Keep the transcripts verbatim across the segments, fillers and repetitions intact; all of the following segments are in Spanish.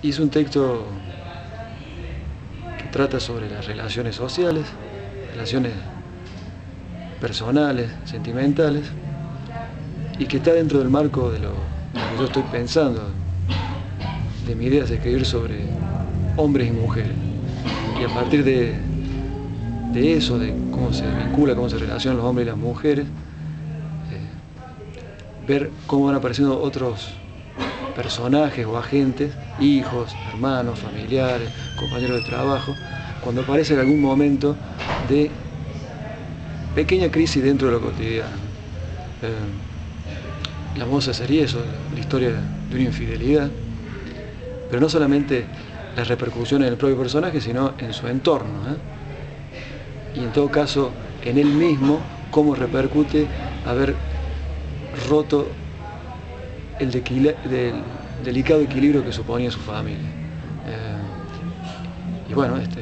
Hice un texto que trata sobre las relaciones sociales, relaciones personales, sentimentales, y que está dentro del marco de lo, de lo que yo estoy pensando, de mi idea de escribir sobre hombres y mujeres. Y a partir de, de eso, de cómo se vincula, cómo se relacionan los hombres y las mujeres, eh, ver cómo van apareciendo otros personajes o agentes, hijos, hermanos, familiares, compañeros de trabajo, cuando aparece en algún momento de pequeña crisis dentro de lo cotidiano. Eh, la moza sería eso, la historia de una infidelidad, pero no solamente las repercusiones en el propio personaje, sino en su entorno, ¿eh? Y en todo caso, en él mismo, cómo repercute haber roto el del delicado equilibrio que suponía su familia. Eh, y bueno, este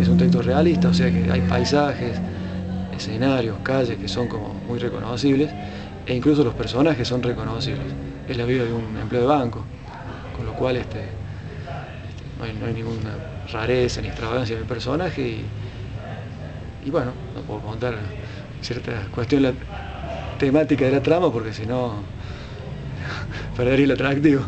es un texto realista, o sea que hay paisajes, escenarios, calles que son como muy reconocibles, e incluso los personajes son reconocibles. Es la vida de un empleado de banco, con lo cual este, este, no, hay, no hay ninguna rareza ni extravagancia en el personaje, y, y bueno, no puedo contar ciertas cuestiones de la temática de la trama porque si no perdería el atractivo.